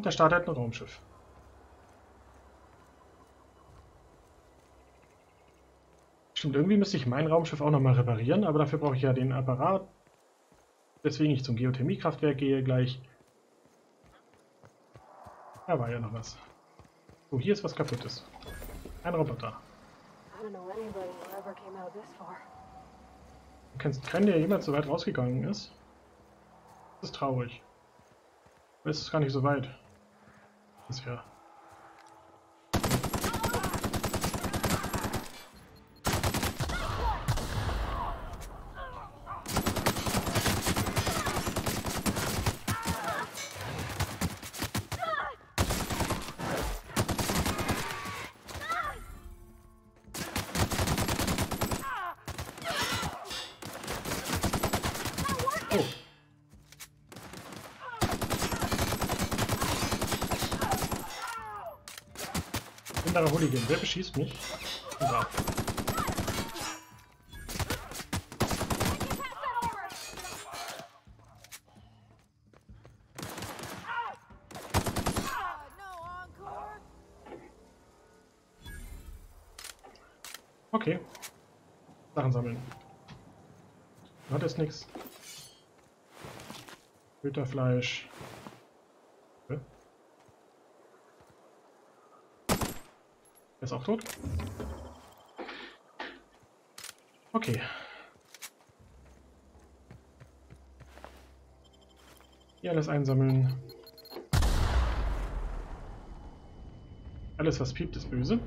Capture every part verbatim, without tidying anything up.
Und er startet ein Raumschiff. Stimmt, irgendwie müsste ich mein Raumschiff auch nochmal reparieren, aber dafür brauche ich ja den Apparat. Deswegen ich zum Geothermie-Kraftwerk gehe gleich. Da war ja noch was. So, hier ist was Kaputtes. Ein Roboter. Du kennst keinen, der jemals so weit rausgegangen ist. Das ist traurig. Aber es ist gar nicht so weit. Bisher. Hooligan, wer beschießt mich? Ja. Okay. Sachen sammeln. Hat jetzt nichts. Hüterfleisch. Er ist auch tot. Okay. Hier alles einsammeln. Alles, was piept, ist böse.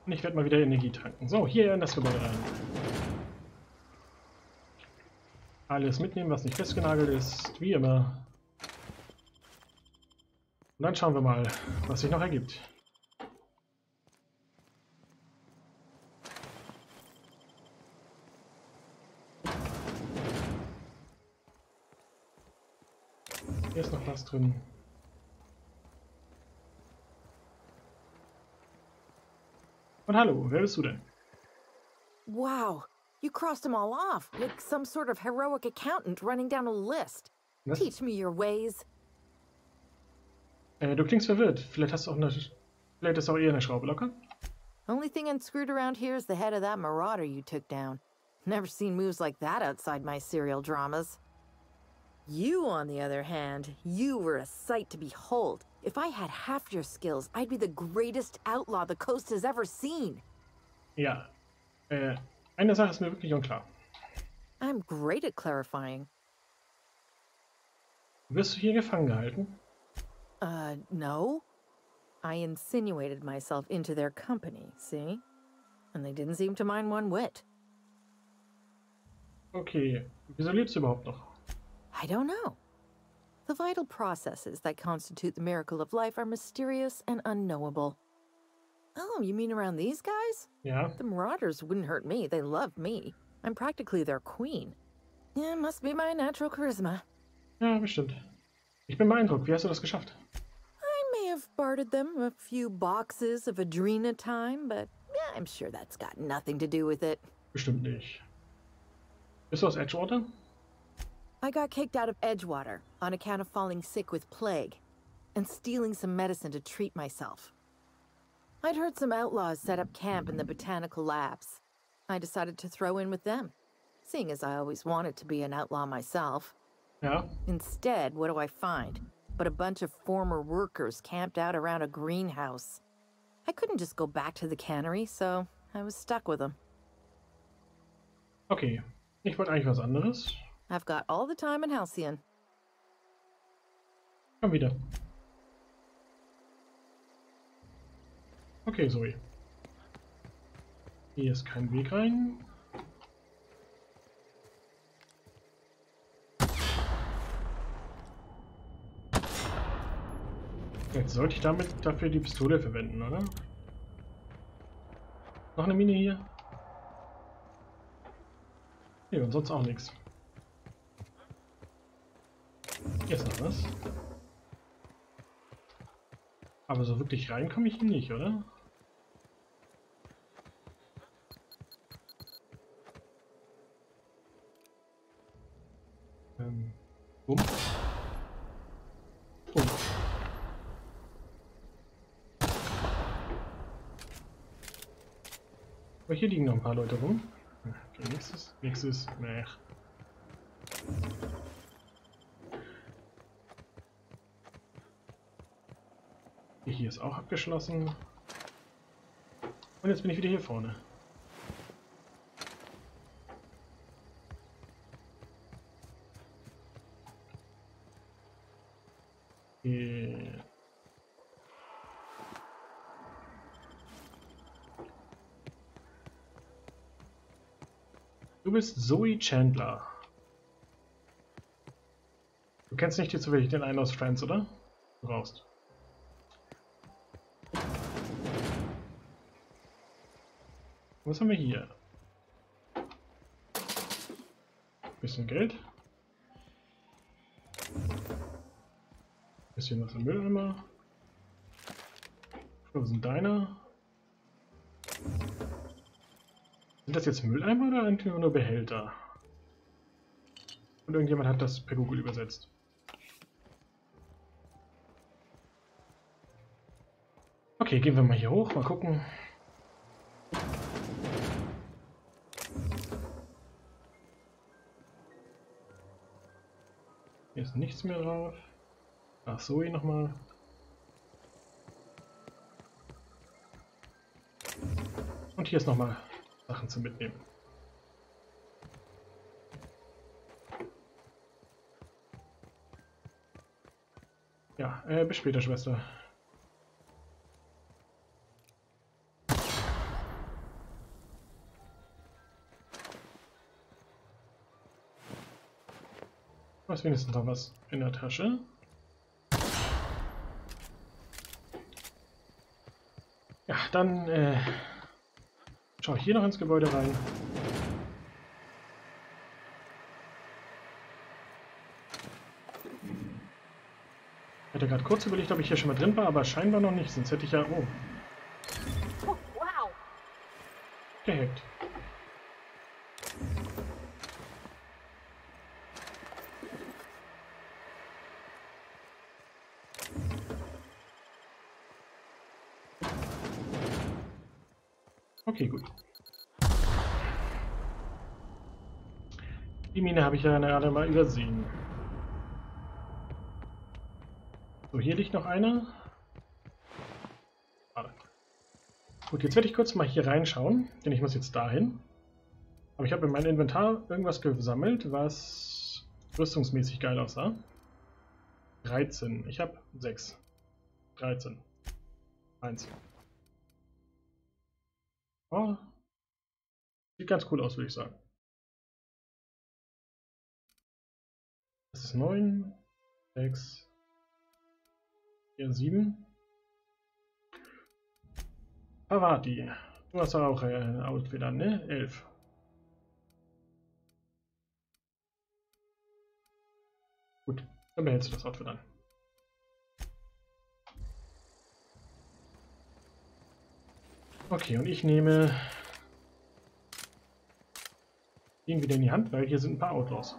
Und ich werde mal wieder Energie tanken. So, hier in das Gebäude rein. Alles mitnehmen, was nicht festgenagelt ist, wie immer. Und dann schauen wir mal, was sich noch ergibt. Hier ist noch was drin. Und hallo, wer bist du denn? Wow! You crossed them all off, like some sort of heroic accountant running down a list. Was? Teach me your ways. Äh, du klingst verwirrt. Vielleicht hast du auch eine, vielleicht ist auch eher eine Schraube locker. Only thing unscrewed around here is the head of that marauder you took down. Never seen moves like that outside my serial dramas. You, on the other hand, you were a sight to behold. If I had half your skills, I'd be the greatest outlaw the coast has ever seen. Ja. Äh. Eine Sache ist mir wirklich unklar. I'm great at clarifying. Wirst du hier gefangen gehalten? Uh, no. I insinuated myself into their company, see? And they didn't seem to mind one whit. Okay, wieso lebst du überhaupt noch? I don't know. The vital processes that constitute the miracle of life are mysterious and unknowable. Oh, you mean around these guys? Yeah. The Marauders wouldn't hurt me. They love me. I'm practically their queen. Yeah, must be my natural charisma. Ja, bestimmt. Ich bin beeindruckt. Wie hast du das geschafft? I may have bartered them a few boxes of Adrena time, but yeah, I'm sure that's got nothing to do with it. Bestimmt nicht. Bist du aus Edgewater? I got kicked out of Edgewater on account of falling sick with plague and stealing some medicine to treat myself. I'd heard some outlaws set up camp in the botanical labs. I decided to throw in with them, seeing as I always wanted to be an outlaw myself. Yeah. Instead, what do I find? But a bunch of former workers camped out around a greenhouse. I couldn't just go back to the cannery, so I was stuck with them. Okay, ich wollte eigentlich was anderes. I've got all the time in Halcyon. Komm wieder. Okay, Zoe. Hier ist kein Weg rein. Jetzt sollte ich damit dafür die Pistole verwenden, oder? Noch eine Mine hier? Nee, und sonst auch nichts. Hier ist noch was. Aber so wirklich rein komme ich nicht, oder? Aber hier liegen noch ein paar Leute rum. Okay, nächstes, nächstes, nee. Hier ist auch abgeschlossen. Und jetzt bin ich wieder hier vorne. Yeah. Du bist Zoe Chandler. Du kennst nicht hier zufällig den einen aus Friends, oder? Du brauchst. Was haben wir hier? Bisschen Geld. Bisschen was im Mülleimer. Was sind deine? Sind das jetzt Mülleimer oder irgendwie nur Behälter? Und irgendjemand hat das per Google übersetzt. Okay, gehen wir mal hier hoch, mal gucken. Hier ist nichts mehr drauf. Ach so, hier nochmal. Und hier ist nochmal Sachen zum Mitnehmen. Ja, äh, bis später, Schwester. Was wenigstens noch was in der Tasche. Ja, dann äh, schaue ich hier noch ins Gebäude rein. Ich hatte gerade kurz überlegt, ob ich hier schon mal drin war, aber scheinbar noch nicht, sonst hätte ich ja... Oh. Oh, wow. Gehackt. Okay, gut. Die Mine habe ich ja gerade mal übersehen. So, hier liegt noch eine. Ah. Gut, jetzt werde ich kurz mal hier reinschauen, denn ich muss jetzt dahin. Aber ich habe in meinem Inventar irgendwas gesammelt, was rüstungsmäßig geil aussah. dreizehn. Ich habe sechs. dreizehn. eins. Oh, sieht ganz cool aus, würde ich sagen. Das ist neun, sechs, vier, sieben. Parvati, du hast auch ein Outfit an, ne? elf. Gut, dann behältst du das Outfit an. Okay, und ich nehme ihn wieder in die Hand, weil hier sind ein paar Outlaws.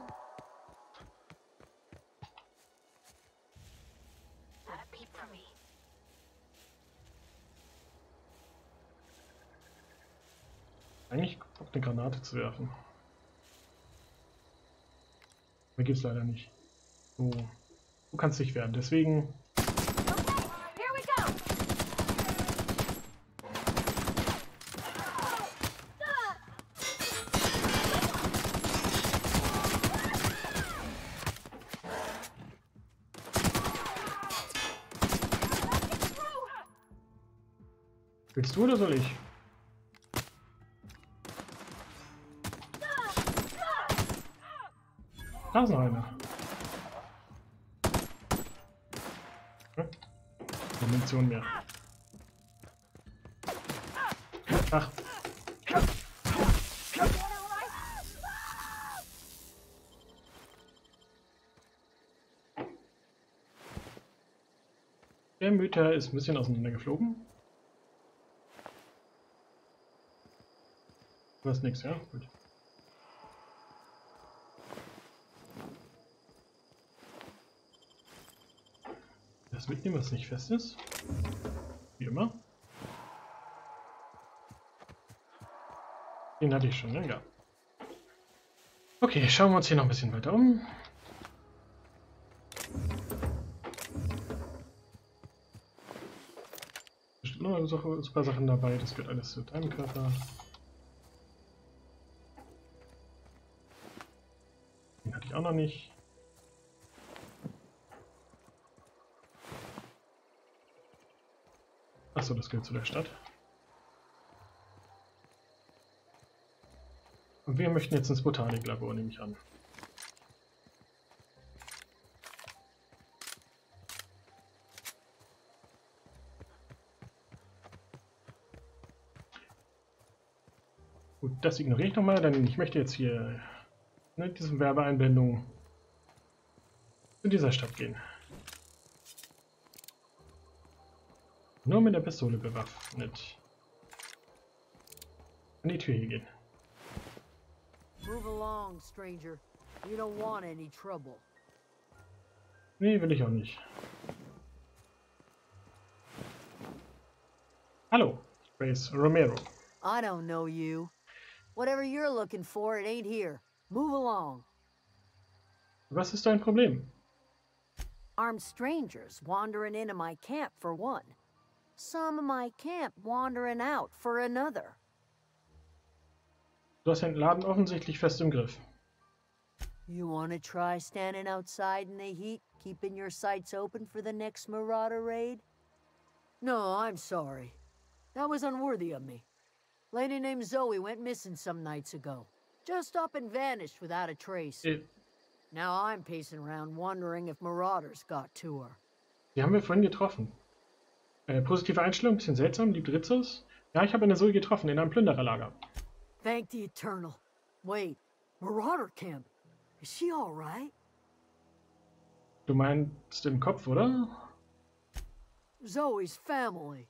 Eigentlich auf eine Granate zu werfen. Mir geht's leider nicht. So. Du kannst dich wehren, deswegen... Willst du oder soll ich? Da ist noch einer. Hm? Dimension mehr. Ach. Der Mütter ist ein bisschen auseinandergeflogen. Das ist nichts, ja? Gut. Das mitnehmen, was nicht fest ist. Wie immer. Den hatte ich schon, ne? Ja. Okay, schauen wir uns hier noch ein bisschen weiter um. Da sind noch ein paar Sachen dabei, das gehört alles zu deinem Körper. Den hatte ich auch noch nicht. Achso, das gehört zu der Stadt. Und wir möchten jetzt ins Botaniklabor, nehme ich an. Gut, das ignoriere ich nochmal, denn ich möchte jetzt hier mit diesen Werbeeinblendungen zu dieser Stadt gehen. Nur mit der Pistole bewaffnet. An die Tür hier gehen. Nee, will ich auch nicht. Hallo, Race Romero. I don't know you. Whatever you're looking for, it ain't here. Move along. Was ist dein Problem? Armed strangers wandering into my camp for one. Some of my camp wandering out for another. Du hast den Laden offensichtlich fest im Griff. You want to try standing outside in the heat, keeping your sights open for the next Marauder raid? No, I'm sorry. That was unworthy of me. Lady named Zoe went missing some nights ago. Just up and vanished without a trace. It now I'm pacing around wondering if Marauders got to her. Die haben wir vorhin getroffen. Äh, positive Einstellung, ein bisschen seltsam, liebt Ritzos. Ja, ich habe eine Zoe getroffen in einem Plündererlager. Thank the Eternal. Wait, Marauder Camp. Is she all right? Du meinst im Kopf, oder? Zoe's family.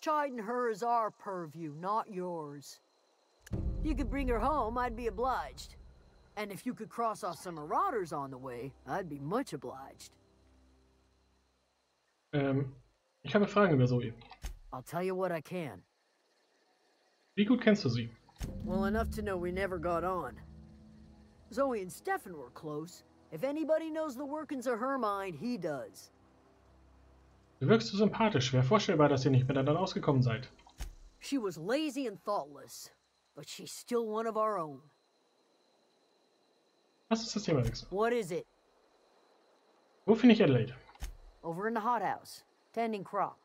Chiding her is our purview, not yours. You could bring her home, I'd be obliged. And if you could cross off some Marauders on the way, I'd be much obliged. Ähm. Ich habe Fragen über Zoe. I'll tell you what I can. Wie gut kennst du sie? Well enough to know we never got on. Zoe and Stefan were close. If anybody knows the workings of her mind, he does. Du wirkst so sympathisch. Wäre vorstellbar, dass ihr nicht miteinander ausgekommen seid. She was lazy and thoughtless, but she's still one of our own. Was ist das Thema, Wechsel? What is it? Wo finde ich Adelaide? Over in the hothouse. Tending crop.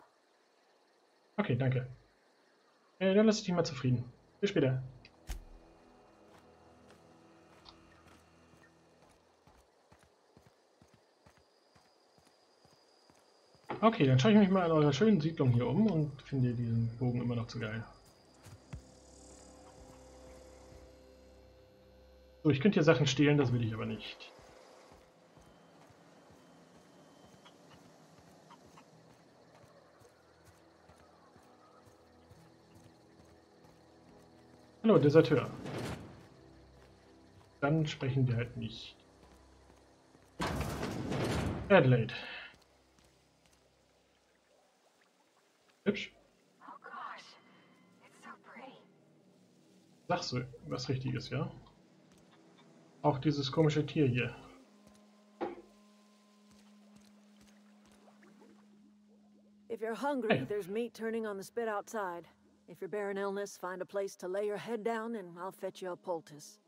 Okay, danke. Äh, dann lass ich dich mal zufrieden. Bis später. Okay, dann schaue ich mich mal in eurer schönen Siedlung hier um und finde diesen Bogen immer noch zu geil. So, ich könnte hier Sachen stehlen, das will ich aber nicht. Hallo, Deserteur. Dann sprechen wir halt nicht. Adelaide. Hübsch. Sagst du was Richtiges, ja? Auch dieses komische Tier hier. If you're hungry, there's meat turning on the spit outside. If you're bearing illness, find a place to lay your head down and I'll fetch you a poultice.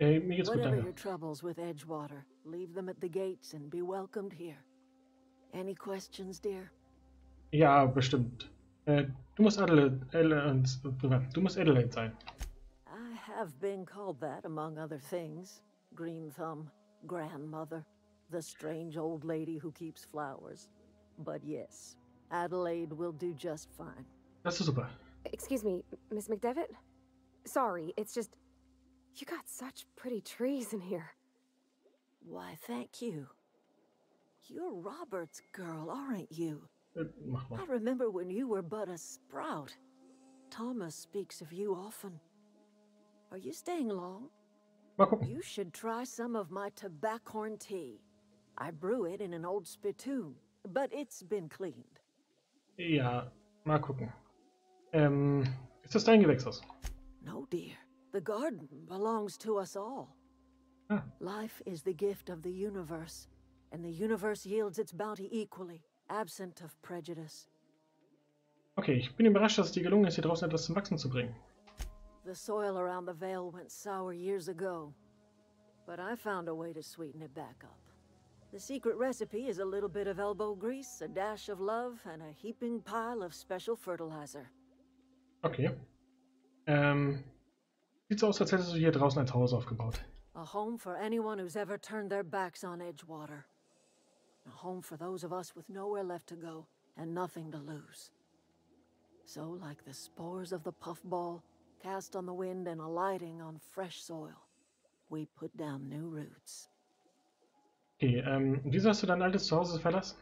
Hey, mir geht's Whatever gut, your troubles with Edgewater, leave them at the gates and be welcomed here. Any questions, dear? Ja, bestimmt. Äh, du musst Adelaide, Adelaide, du musst Adelaide sein. I have been called that among other things. Green Thumb, Grandmother, the strange old lady who keeps flowers. But yes, Adelaide will do just fine. Das ist super. Excuse me, Miss McDevitt? Sorry, it's just... You got such pretty trees in here. Why, thank you. You're Robert's girl, aren't you? I remember when you were but a sprout. Thomas speaks of you often. Are you staying long? You should try some of my tobaccorn tea. I brew it in an old spittoon, but it's been cleaned. Ja, mal gucken. Ähm, ist das dein Gewächshaus? No, dear. The garden belongs to us all. Hm. Life is the gift of the universe, and the universe yields its bounty equally, absent of prejudice. Okay, ich bin überrascht, dass es dir gelungen ist, hier draußen etwas zum Wachsen zu bringen. The soil around the Vale went sour years ago, but I found a way to sweeten it back up. The secret recipe is a little bit of elbow grease, a dash of love, and a heaping pile of special fertilizer. Okay. Ähm, sieht so aus, als hättest du hier draußen ein Haus aufgebaut. A home for anyone who's ever turned their backs on Edgewater. A home for those of us with nowhere left to go and nothing to lose. So, like the spores of the puffball, cast on the wind and alighting on fresh soil, we put down new roots. Okay, ähm, wieso hast du dein altes Zuhause verlassen?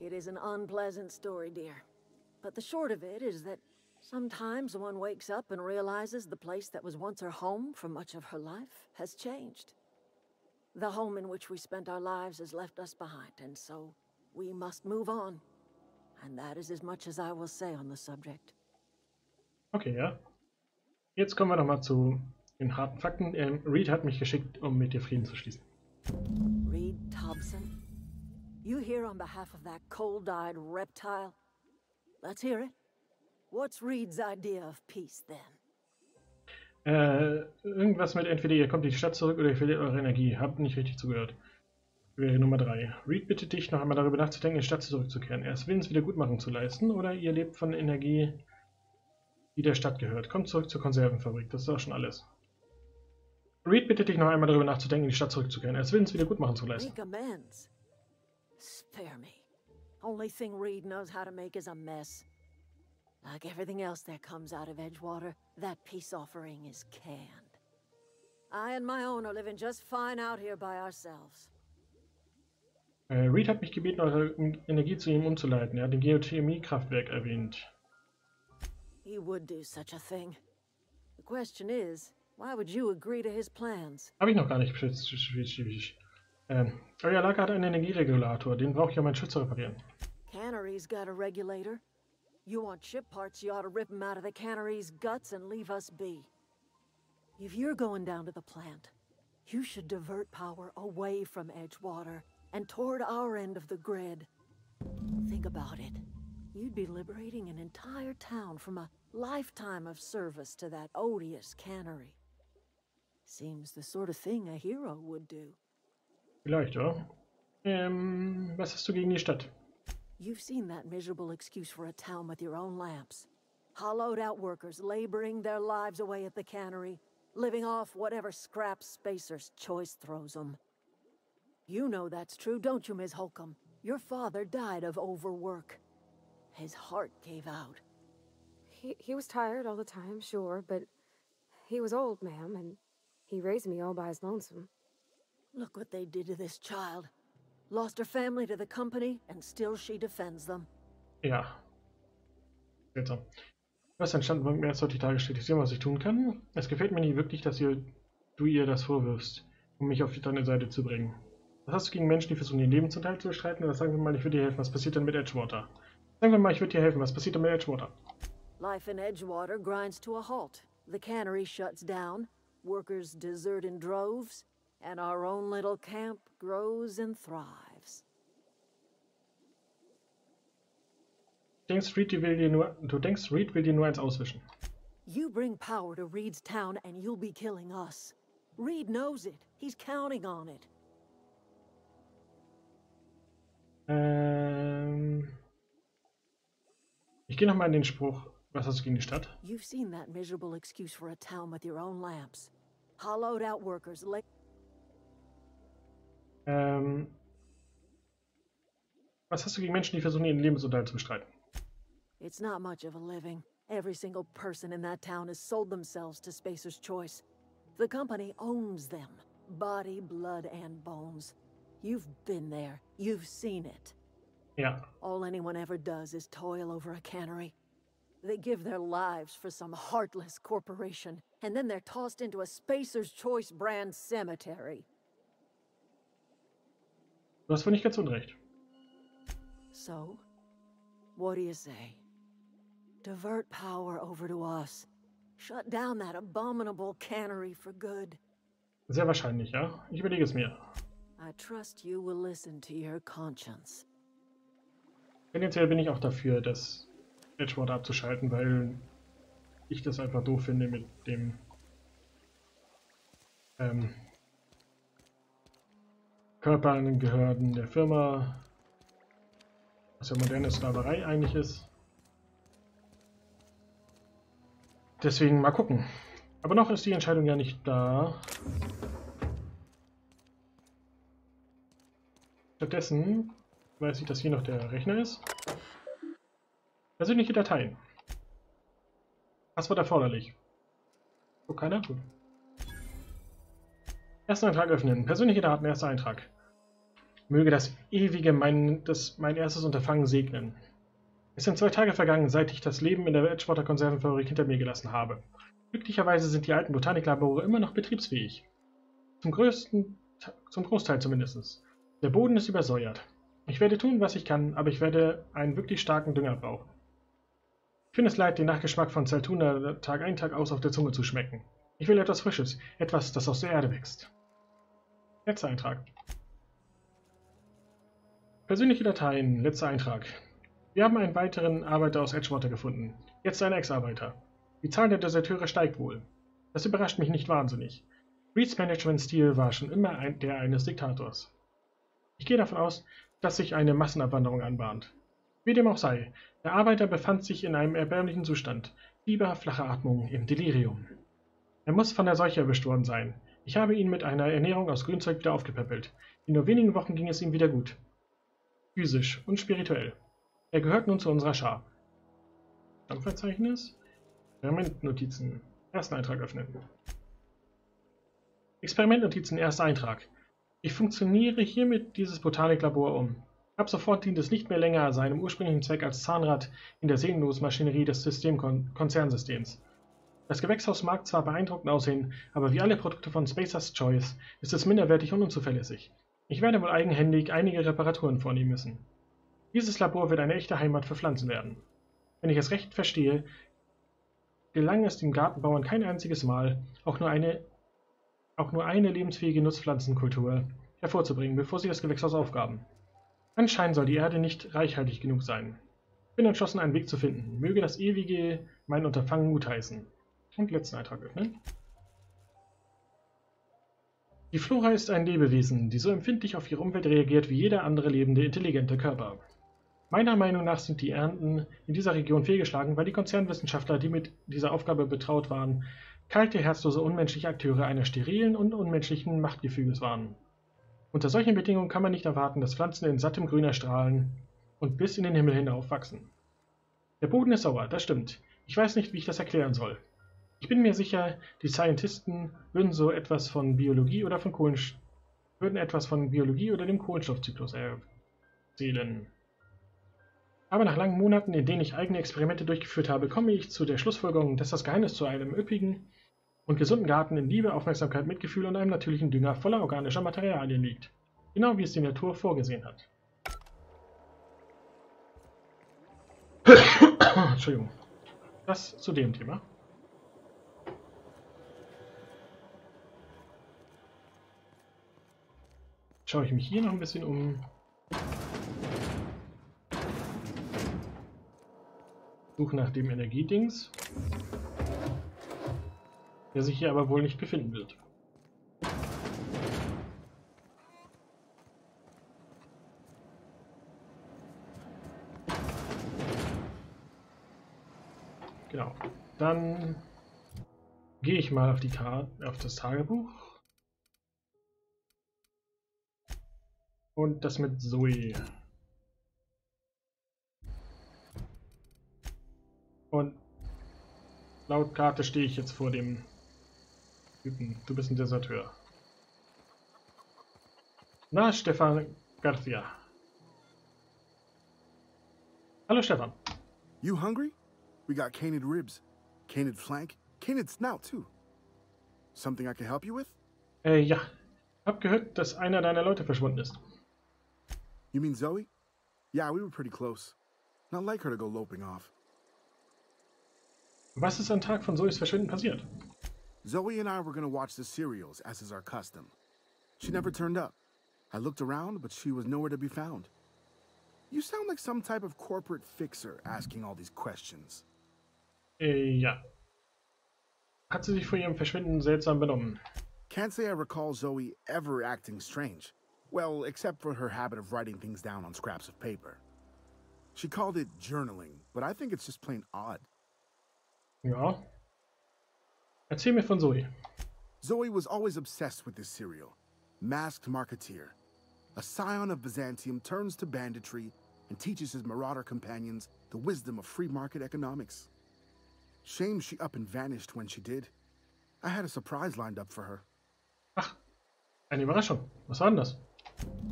It is an unpleasant story, dear. But the short of it is that sometimes one wakes up and realizes the place that was once her home for much of her life has changed. The home in which we spent our lives has left us behind, and so we must move on. And that is as much as I will say on the subject. Okay, ja. Jetzt kommen wir nochmal zu den harten Fakten. Ähm, Reed hat mich geschickt, um mit dir Frieden zu schließen. Reed Thompson, you here on behalf of that cold-eyed reptile? Let's hear it. What's Reed's idea of peace then? Äh, irgendwas mit entweder ihr kommt in die Stadt zurück oder ihr verliert eure Energie. Habt nicht richtig zugehört. Wäre Nummer drei. Reed bittet dich, noch einmal darüber nachzudenken, in die Stadt zurückzukehren. Erst willens Wiedergutmachung zu leisten oder ihr lebt von Energie, die der Stadt gehört. Kommt zurück zur Konservenfabrik. Das ist auch schon alles. Reed bittet dich noch einmal darüber nachzudenken, in die Stadt zurückzukehren. Er will uns wieder gut machen zu leisten. Spare me. Only thing Reed knows how to make is a mess. Like everything else that comes out of Edgewater, that peace offering is canned. I and my own are living just fine out here by ourselves. Äh, Reed hat mich gebeten, eure Energie zu ihm umzuleiten. Er hat den Geothermie-Kraftwerk erwähnt. He would do such a thing. The question is, why would you agree to his plans? Habe ich noch gar nicht. Ähm, euer Lager hat einen Energieregulator, den brauche ich, um meinen Schiff zu reparieren. Cannery's got a regulator. You want ship parts, you ought to rip them out of the cannery's guts and leave us be. If you're going down to the plant, you should divert power away from Edgewater and toward our end of the grid. Think about it. You'd be liberating an entire town from a lifetime of service to that odious cannery. Seems the sort of thing a hero would do. Vielleicht, ja. Ähm, was hast du gegen die Stadt? You've seen that miserable excuse for a town with your own lamps. Hollowed out workers laboring their lives away at the cannery, living off whatever scrap Spacer's Choice throws them. You know that's true, don't you, Miss Holcomb? Your father died of overwork. His heart gave out. He, he was tired all the time, sure, but he was old, ma'am, and he raised me all by his lonesome. Look what they did to this child. Lost her family to the company, and still she defends them. Ja. Seltsam. Was ist ein Standpunkt, mir erst heute die Tage steht? Ich sehe, was ich tun kann. Es gefällt mir nicht wirklich, dass ihr, du ihr das vorwirfst, um mich auf deine Seite zu bringen. Was hast du gegen Menschen, die versuchen, ihr Leben zum Teil zu bestreiten? Oder sagen wir mal, ich würde dir helfen. Was passiert denn mit Edgewater? Sagen wir mal, ich würde dir helfen. Was passiert denn mit Edgewater? Life in Edgewater grinds to a halt. The cannery shuts down, workers desert in droves, and our own little camp grows and thrives. Du denkst, Reed will dir nur, du denkst, Reed will dir nur eins auswischen. You bring power to Reed's town and you'll be killing us. Reed knows it. He's counting on it. Ähm... Ich gehe nochmal in den Spruch. Was hast du gegen die Stadt? You've seen that miserable excuse for a town with your own lamps. Hollowed out workers. Ähm. Was hast du gegen Menschen, die versuchen, ihren Lebensunterhalt zu bestreiten? It's not much of a living. Every single person in that town has sold themselves to Spacer's Choice. The company owns them. Body, blood and bones. You've been there. You've seen it. Yeah. All anyone ever does is toil over a cannery. They give their lives for some heartless corporation, and then they're tossed into a Spacer's Choice brand cemetery. Du hast wohl nicht ganz unrecht. So, what do you say? Divert power over to us, Shut down that abominable cannery for good. Sehr wahrscheinlich, ja. Ich überlege es mir. I trust you will listen to your conscience. Tendenziell bin ich auch dafür, das Edgewater abzuschalten, weil ich das einfach doof finde mit dem ähm, Körperangehörigen der Firma, was ja moderne Sklaverei eigentlich ist. Deswegen mal gucken. Aber noch ist die Entscheidung ja nicht da. Stattdessen weiß ich, dass hier noch der Rechner ist. Persönliche Dateien. Passwort erforderlich. Oh, keiner? Gut. Ersten Eintrag öffnen. Persönliche Daten, erster Eintrag. Möge das ewige mein, das, mein erstes Unterfangen segnen. Es sind zwei Tage vergangen, seit ich das Leben in der Edgewater Konservenfabrik hinter mir gelassen habe. Glücklicherweise sind die alten Botaniklabore immer noch betriebsfähig. Zum größten, zum Großteil zumindest. Der Boden ist übersäuert. Ich werde tun, was ich kann, aber ich werde einen wirklich starken Dünger brauchen. Ich finde es leid, den Nachgeschmack von Zaltuna Tag ein, Tag aus auf der Zunge zu schmecken. Ich will etwas Frisches, etwas, das aus der Erde wächst. Letzter Eintrag. Persönliche Dateien, letzter Eintrag. Wir haben einen weiteren Arbeiter aus Edgewater gefunden. Jetzt ein Ex-Arbeiter. Die Zahl der Deserteure steigt wohl. Das überrascht mich nicht wahnsinnig. Reeds Management-Stil war schon immer ein, der eines Diktators. Ich gehe davon aus, dass sich eine Massenabwanderung anbahnt. Wie dem auch sei, der Arbeiter befand sich in einem erbärmlichen Zustand. Fieber, flache Atmung, im Delirium. Er muss von der Seuche erwischt worden sein. Ich habe ihn mit einer Ernährung aus Grünzeug wieder aufgepäppelt. In nur wenigen Wochen ging es ihm wieder gut. Physisch und spirituell. Er gehört nun zu unserer Schar. Stammverzeichnis. Experimentnotizen. Ersten Eintrag öffnen. Experimentnotizen, erster Eintrag. Ich funktioniere hiermit dieses Botaniklabor um. Ab sofort dient es nicht mehr länger seinem ursprünglichen Zweck als Zahnrad in der Seelenlosmaschinerie des Systemkonzernsystems. Das Gewächshaus mag zwar beeindruckend aussehen, aber wie alle Produkte von Spacer's Choice ist es minderwertig und unzuverlässig. Ich werde wohl eigenhändig einige Reparaturen vornehmen müssen. Dieses Labor wird eine echte Heimat für Pflanzen werden. Wenn ich es recht verstehe, gelang es den Gartenbauern kein einziges Mal, auch nur eine, auch nur eine lebensfähige Nutzpflanzenkultur hervorzubringen, bevor sie das Gewächshaus aufgaben. Anscheinend soll die Erde nicht reichhaltig genug sein. Ich bin entschlossen, einen Weg zu finden. Möge das ewige mein Unterfangen gutheißen. Und letzten Eintrag öffnen. Die Flora ist ein Lebewesen, die so empfindlich auf ihre Umwelt reagiert wie jeder andere lebende, intelligente Körper. Meiner Meinung nach sind die Ernten in dieser Region fehlgeschlagen, weil die Konzernwissenschaftler, die mit dieser Aufgabe betraut waren, kalte, herzlose, unmenschliche Akteure einer sterilen und unmenschlichen Machtgefüges waren. Unter solchen Bedingungen kann man nicht erwarten, dass Pflanzen in sattem Grün erstrahlen und bis in den Himmel hinauf wachsen. Der Boden ist sauer, das stimmt. Ich weiß nicht, wie ich das erklären soll. Ich bin mir sicher, die Scientisten würden so etwas von Biologie oder von Kohlenstoff, würden etwas von Biologie oder dem Kohlenstoffzyklus erzählen. Aber nach langen Monaten, in denen ich eigene Experimente durchgeführt habe, komme ich zu der Schlussfolgerung, dass das Geheimnis zu einem üppigen und gesunden Garten in Liebe, Aufmerksamkeit, Mitgefühl und einem natürlichen Dünger voller organischer Materialien liegt. Genau wie es die Natur vorgesehen hat. Entschuldigung. Das zu dem Thema. Schaue ich mich hier noch ein bisschen um. Suche nach dem Energiedings, der sich hier aber wohl nicht befinden wird. Genau. Dann gehe ich mal auf die Karte, auf das Tagebuch. Und das mit Zoe. Und laut Karte stehe ich jetzt vor dem Typen. Du bist ein Deserteur. Na, Stefan Garcia. Hallo, Stefan. You hungry? We got canid ribs, canid flank, canid snout too. Something I can help you with? Äh, ja. Hab gehört, dass einer deiner Leute verschwunden ist. You mean Zoe? Yeah, we were pretty close. Not like her to go loping off. Was ist am Tag von Zoes Verschwinden passiert? Zoe and I were gonna watch the serials, as is our custom. She never turned up. I looked around, but she was nowhere to be found. You sound like some type of corporate fixer asking all these questions. Äh, ja. Hat sie sich vor ihrem Verschwinden seltsam benommen? Can't say I recall Zoe ever acting strange. Well, except for her habit of writing things down on scraps of paper. She called it journaling, but I think it's just plain odd. Ja. Erzähl mir von Zoe. Zoe was always obsessed with this serial, Masked Marketeer. A scion of Byzantium turns to banditry and teaches his marauder companions the wisdom of free market economics. Shame she up and vanished when she did. I had a surprise lined up for her. Ach, eine Überraschung. Was war denn das?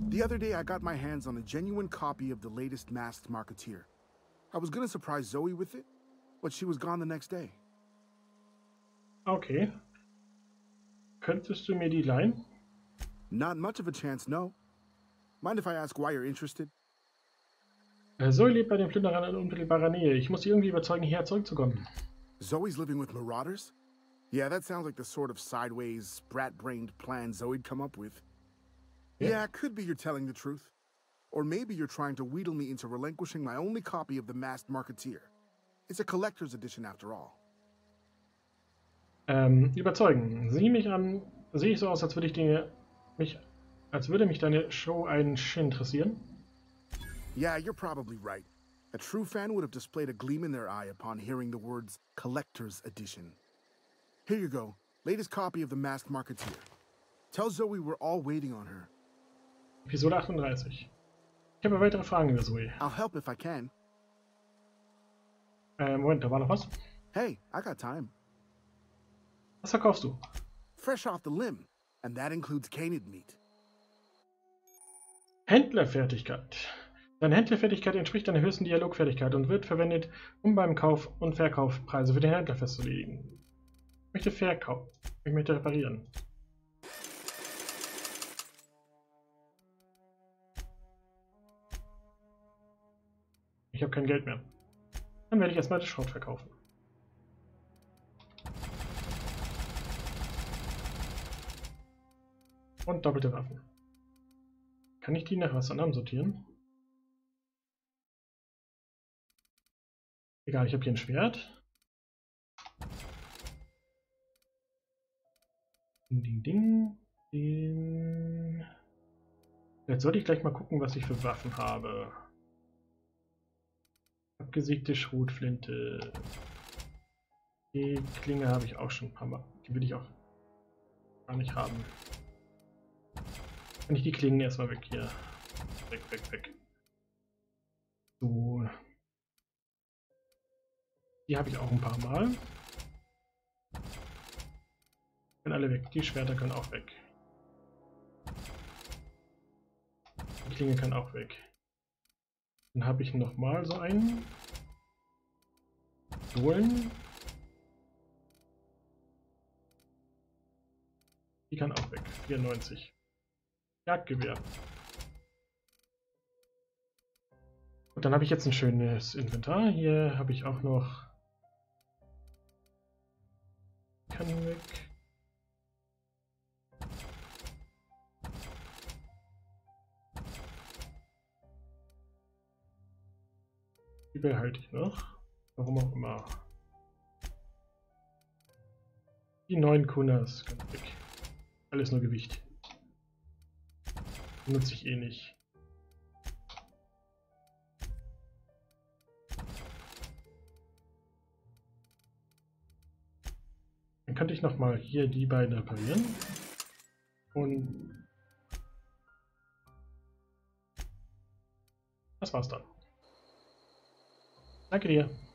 The other day I got my hands on a genuine copy of the latest Masked Marketeer. I was gonna surprise Zoe with it, but she was gone the next day. Okay. Könntest du mir die leihen? Not much of a chance, no. Mind if I ask why you're interested? Zoe lebt bei den Plünderern in unmittelbarer Nähe. Ich muss sie irgendwie überzeugen, hierher zurückzukommen. Zoe's living with marauders? Yeah, that sounds like the sort of sideways, brat-brained plan Zoe'd come up with. Yeah. yeah, could be you're telling the truth. Or maybe you're trying to wheedle me into relinquishing my only copy of The Masked Marketeer. It's a collector's edition after all. Ähm, überzeugen. Sieh mich an. Sehe ich so aus, als würde ich dir mich... Als würde mich deine Show einen Shin interessieren? Yeah, you're probably right. A true fan would have displayed a gleam in their eye upon hearing the words collector's edition. Here you go. Latest copy of The Masked Marketeer. Tell Zoe we're all waiting on her. Episode achtunddreißig. Ich habe weitere Fragen über Zoe. I'll help if I can. Äh, Moment, da war noch was? Hey, I got time. Was verkaufst du? Fresh off the limb. And that includes canid meat. Händlerfertigkeit. Deine Händlerfertigkeit entspricht deiner höchsten Dialogfertigkeit und wird verwendet, um beim Kauf und Verkauf Preise für den Händler festzulegen. Ich möchte verkaufen. Ich möchte reparieren. Ich habe kein Geld mehr. Dann werde ich erstmal den Schrott verkaufen. Und doppelte Waffen. Kann ich die nach was anderem sortieren? Egal, ich habe hier ein Schwert. Ding, ding, ding, ding. Jetzt sollte ich gleich mal gucken, was ich für Waffen habe. Abgesägte Schrotflinte. Die Klinge habe ich auch schon ein paar Mal. Die will ich auch gar nicht haben. Kann ich die Klingen erstmal weg hier. Weg, weg, weg. So. Die habe ich auch ein paar Mal. Können alle weg. Die Schwerter können auch weg. Die Klinge kann auch weg. Dann habe ich nochmal so einen. Dohlen. Die kann auch weg. vierundneunzig. Jagdgewehr. Und dann habe ich jetzt ein schönes Inventar. Hier habe ich auch noch. Kann weg. Die behalte ich noch. Warum auch immer. Die neuen Kunas. Ganz weg. Alles nur Gewicht. Nutze ich eh nicht. Dann könnte ich nochmal hier die beiden reparieren. Und das war's dann. Danke dir.